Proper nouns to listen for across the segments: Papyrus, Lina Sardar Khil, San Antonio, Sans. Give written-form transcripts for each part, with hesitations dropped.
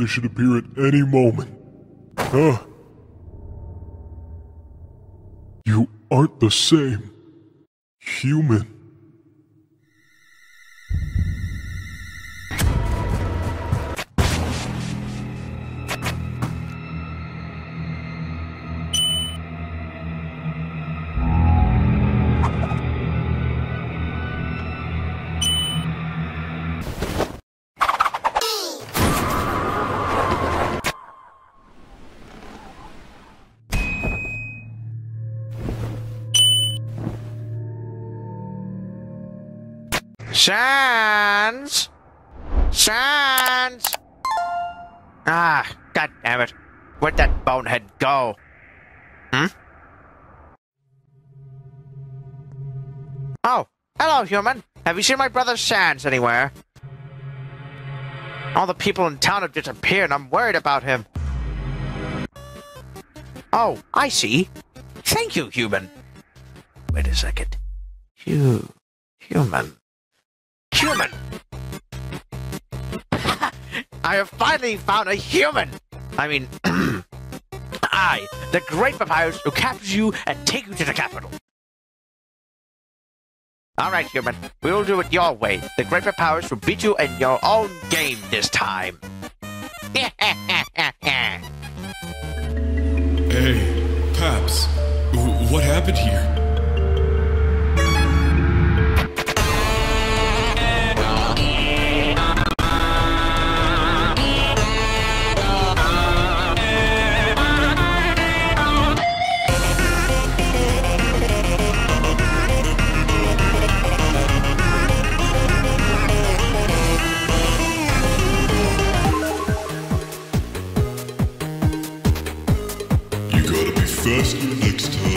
They should appear at any moment. Huh? You aren't the same. Human. Sans! Sans! Ah, goddammit. Where'd that bonehead go? Hmm? Oh, hello, human. Have you seen my brother Sans anywhere? All the people in town have disappeared. I'm worried about him. Oh, I see. Thank you, human. Wait a second. Human. Human! I have finally found a human! I mean, I, the great Papyrus, who captures you and take you to the capital. Alright, human, we will do it your way. The great Papyrus will beat you in your own game this time. Hey, Paps, what happened here? Faster next time.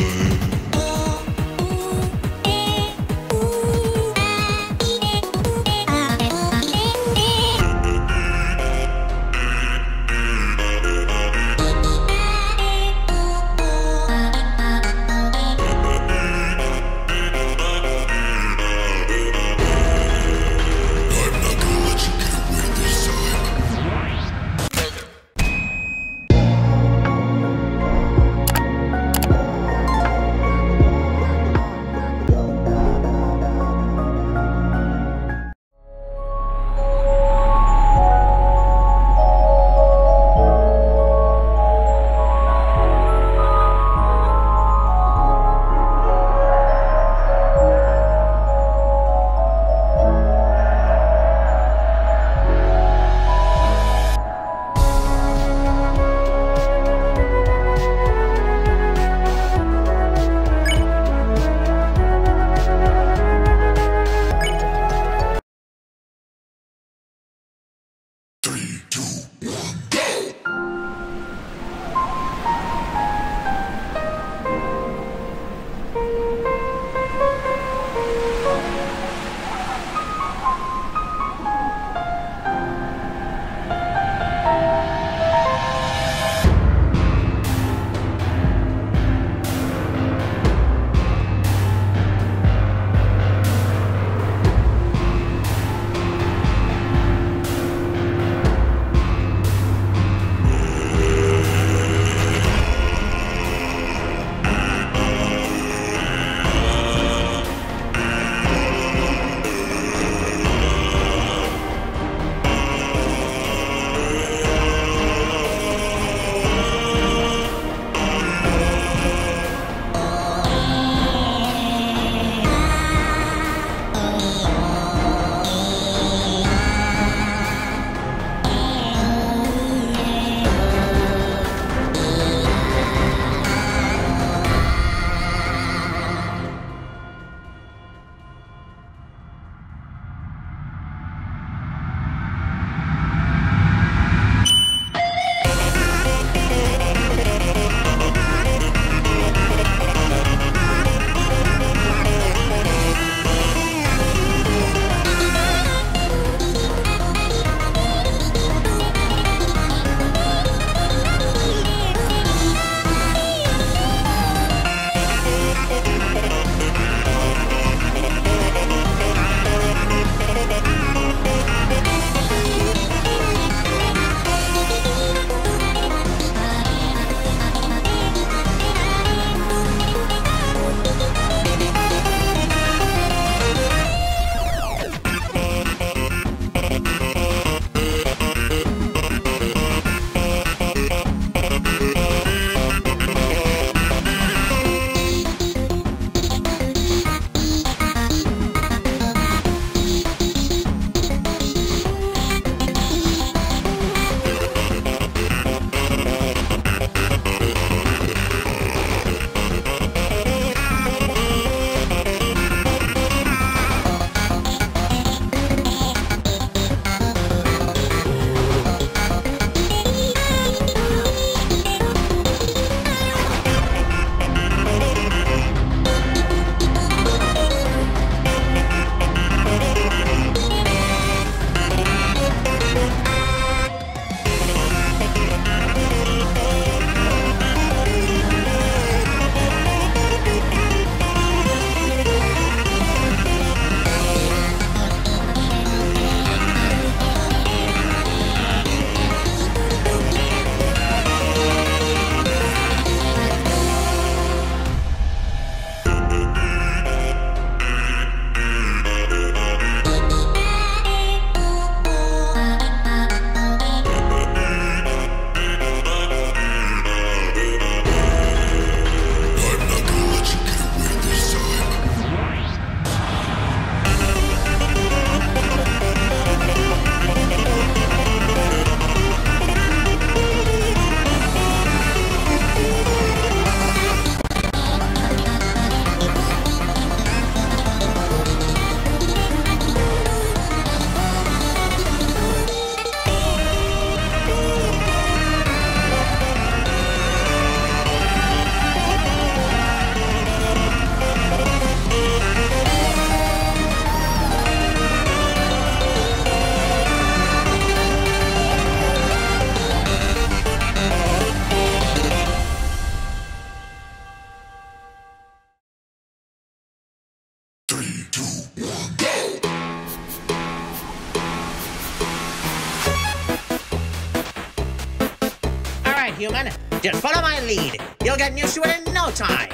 human. Just follow my lead. You'll get used to it in no time.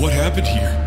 What happened here?